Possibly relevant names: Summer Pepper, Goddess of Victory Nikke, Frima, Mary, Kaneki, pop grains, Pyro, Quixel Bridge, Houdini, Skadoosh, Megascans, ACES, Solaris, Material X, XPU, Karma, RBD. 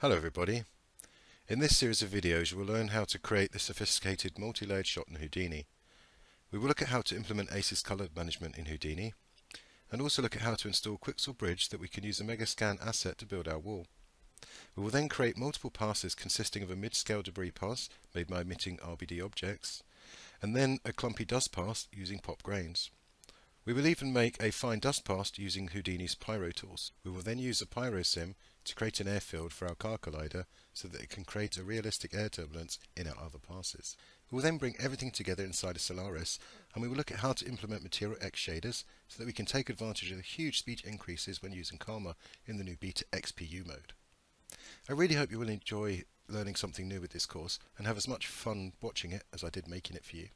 Hello everybody. In this series of videos you will learn how to create the sophisticated multi-layered shot in Houdini. We will look at how to implement ACES color management in Houdini and also look at how to install Quixel Bridge that we can use a Megascan asset to build our wall. We will then create multiple passes consisting of a mid-scale debris pass made by emitting RBD objects and then a clumpy dust pass using pop grains. We will even make a fine dust pass using Houdini's Pyro tools. We will then use a Pyro sim to create an air field for our car collider so that it can create a realistic air turbulence in our other passes. We will then bring everything together inside a Solaris and we will look at how to implement Material X shaders so that we can take advantage of the huge speed increases when using Karma in the new beta XPU mode. I really hope you will enjoy learning something new with this course and have as much fun watching it as I did making it for you.